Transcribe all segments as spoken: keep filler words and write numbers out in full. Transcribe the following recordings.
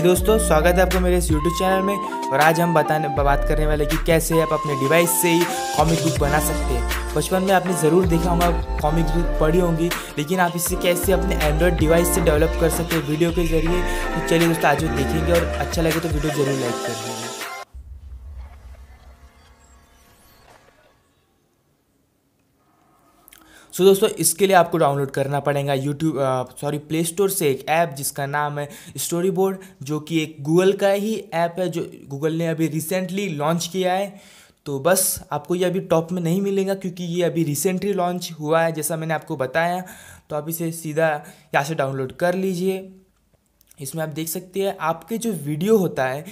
हे दोस्तों, स्वागत है आपको मेरे इस यूट्यूब चैनल में। और आज हम बताने बात करने वाले कि कैसे आप अपने डिवाइस से ही कॉमिक बुक बना सकते हैं। बचपन में आपने ज़रूर देखा होगा, कॉमिक बुक पढ़ी होंगी, लेकिन आप इसे कैसे अपने एंड्रॉयड डिवाइस से डेवलप कर सकते हैं वीडियो के जरिए। तो चलिए दोस्तों, आज वो देखेंगे और अच्छा लगे तो वीडियो ज़रूर लाइक कर देंगे। सो so, दोस्तों, इसके लिए आपको डाउनलोड करना पड़ेगा यूट्यूब सॉरी प्ले स्टोर से एक ऐप जिसका नाम है स्टोरी बोर्ड, जो कि एक गूगल का ही ऐप है जो गूगल ने अभी रिसेंटली लॉन्च किया है। तो बस आपको ये अभी टॉप में नहीं मिलेगा क्योंकि ये अभी रिसेंटली लॉन्च हुआ है, जैसा मैंने आपको बताया। तो आप इसे सीधा यहाँ से डाउनलोड कर लीजिए। इसमें आप देख सकते हैं, आपके जो वीडियो होता है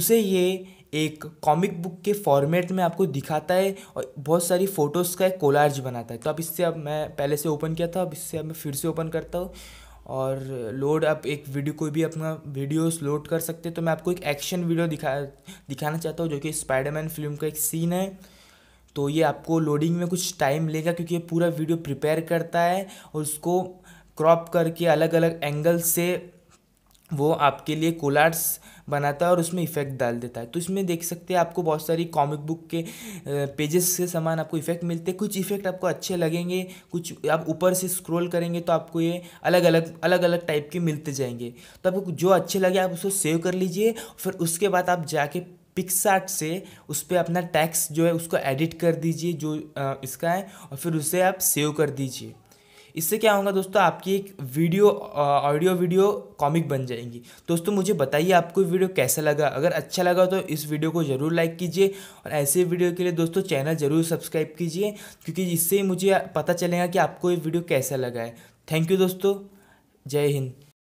उसे ये एक कॉमिक बुक के फॉर्मेट में आपको दिखाता है और बहुत सारी फ़ोटोज़ का एक कोलार्ज बनाता है। तो अब इससे अब मैं पहले से ओपन किया था, अब इससे अब मैं फिर से ओपन करता हूँ। और लोड आप एक वीडियो कोई भी अपना वीडियोस लोड कर सकते हैं। तो मैं आपको एक एक्शन वीडियो दिखा दिखाना चाहता हूँ, जो कि स्पाइडरमैन फिल्म का एक सीन है। तो ये आपको लोडिंग में कुछ टाइम लेगा क्योंकि ये पूरा वीडियो प्रिपेयर करता है और उसको क्रॉप करके अलग अलग एंगल से वो आपके लिए कोलार्स बनाता है और उसमें इफ़ेक्ट डाल देता है। तो इसमें देख सकते हैं आपको बहुत सारी कॉमिक बुक के पेजेस के समान आपको इफ़ेक्ट मिलते हैं। कुछ इफ़ेक्ट आपको अच्छे लगेंगे, कुछ आप ऊपर से स्क्रॉल करेंगे तो आपको ये अलग अलग अलग अलग टाइप के मिलते जाएंगे। तो आपको जो अच्छे लगे आप उसको सेव कर लीजिए। फिर उसके बाद आप जाके पिक्सार्ट से उस पर अपना टैक्स जो है उसको एडिट कर दीजिए, जो इसका है, और फिर उसे आप सेव कर दीजिए। इससे क्या होगा दोस्तों, आपकी एक वीडियो ऑडियो वीडियो कॉमिक बन जाएगी। दोस्तों, मुझे बताइए आपको वीडियो कैसा लगा। अगर अच्छा लगा तो इस वीडियो को ज़रूर लाइक कीजिए और ऐसे वीडियो के लिए दोस्तों चैनल ज़रूर सब्सक्राइब कीजिए, क्योंकि इससे मुझे पता चलेगा कि आपको ये वीडियो कैसा लगा है। थैंक यू दोस्तों, जय हिंद।